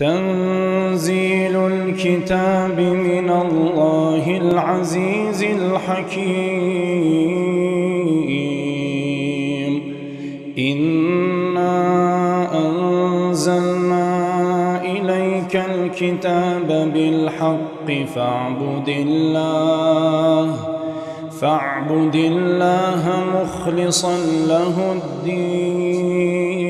تنزيل الكتاب من الله العزيز الحكيم إنا أنزلنا إليك الكتاب بالحق فاعبد الله مخلصا له الدين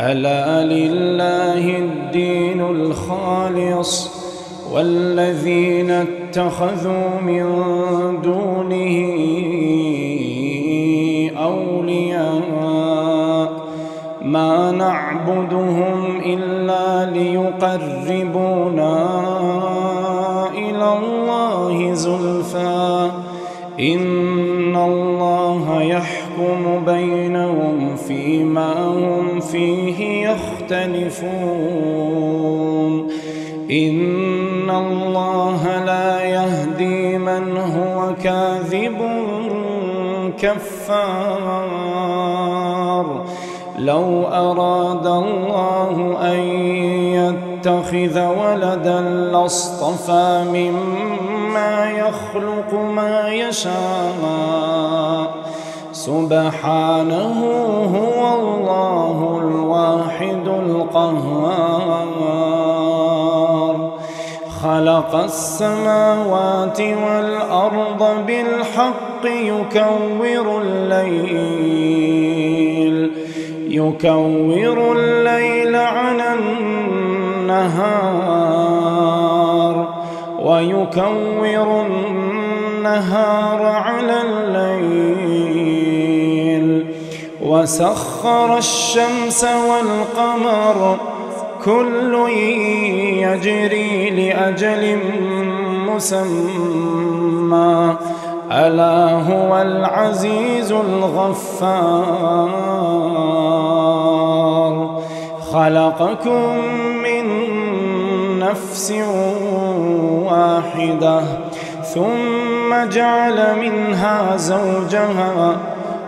ألا لله الدين الخالص والذين اتخذوا من دونه أولياء ما نعبدهم إلا ليقربونا إلى الله زلفى إن الله يحكم بينهم فيما هم فيه يختلفون إن الله لا يهدي من هو كاذب كفار لو أراد الله أن يتخذ ولدا لاصطفى مما يخلق ما يشاء سبحانه هو الله الواحد القهار خلق السماوات والأرض بالحق يكور الليل على النهار ويكور النهار على الليل وسخر الشمس والقمر كل يجري لأجل مسمى ألا هو العزيز الغفار خلقكم من نفس واحدة ثم جعل منها زوجها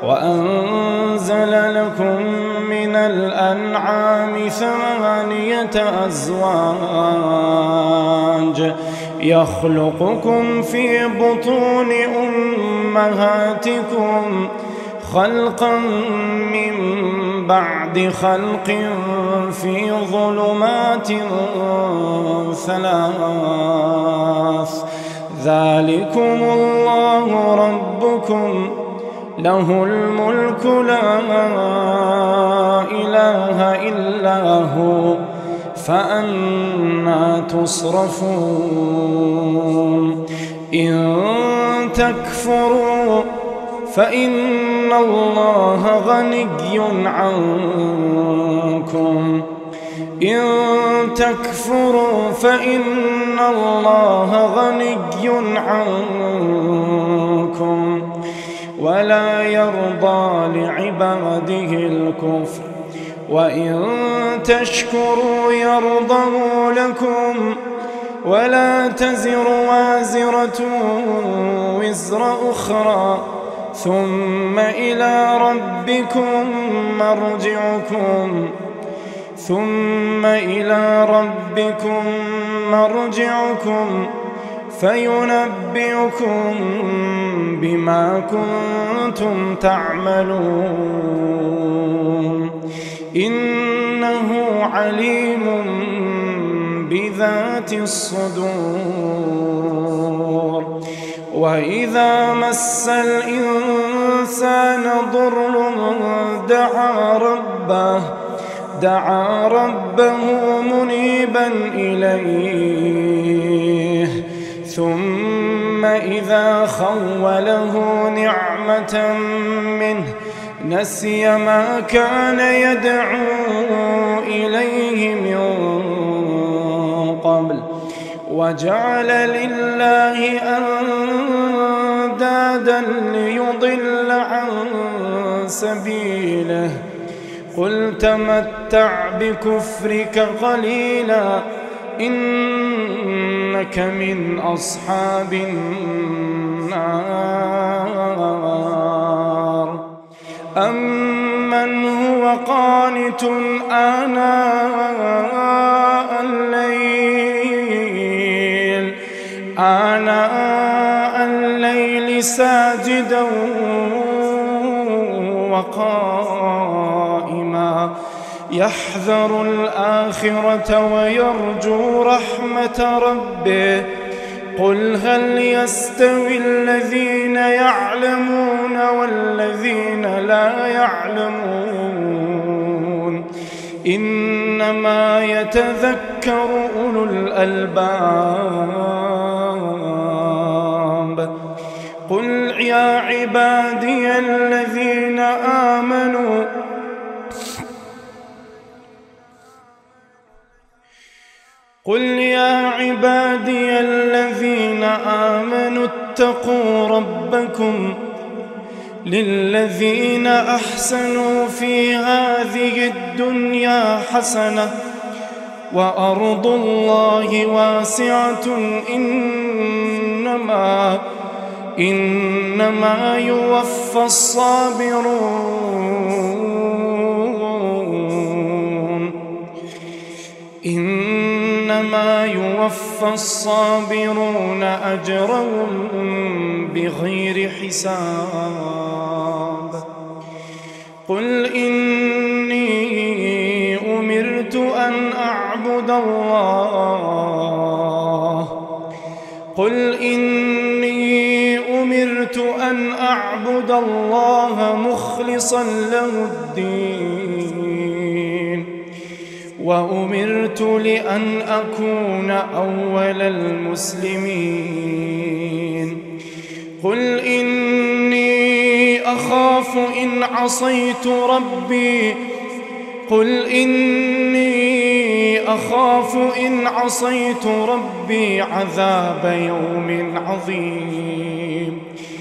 وأنزل لكم من الأنعام ثمانية أزواج يخلقكم في بطون أمهاتكم خلقا من بعد خلق في ظلمات ثلاث ذلكم الله ربكم له الملك لا إله إلا هو فأنى تصرفون إن تكفروا فإن الله غني عنكم ولا يرضى لعباده الكفر وإن تشكروا يرضه لكم ولا تزر وازرة وزر أخرى ثم إلى ربكم مرجعكم فينبئكم بما كنتم تعملون إنه عليم بذات الصدور وإذا مس الإنسان ضر دعا ربه منيبا إليه ثم إذا خوله نعمة منه نسي ما كان يدعو إليه من قبل وجعل لله أندادا ليضل عن سبيله قل تمتع بكفرك قليلا إنك من أصحاب النار أمن هو وقانت آناء الليل ساجدا وقائما يحذر الآخرة ويرجو رحمة ربه. قل هل يستوي الذين يعلمون والذين لا يعلمون إنما يتذكر أولو الألباب. قل يا عبادي الذين آمنوا اتقوا ربكم. للذين أحسنوا في هذه الدنيا حسنة وأرض الله واسعة إنما يوفى الصابرون أجرهم بغير حساب. قل إني أمرت أن أعبد الله مخلصا له الدين وأمرت لأن أكون أول المسلمين. قل إني أخاف إن عصيت ربي عذاب يوم عظيم.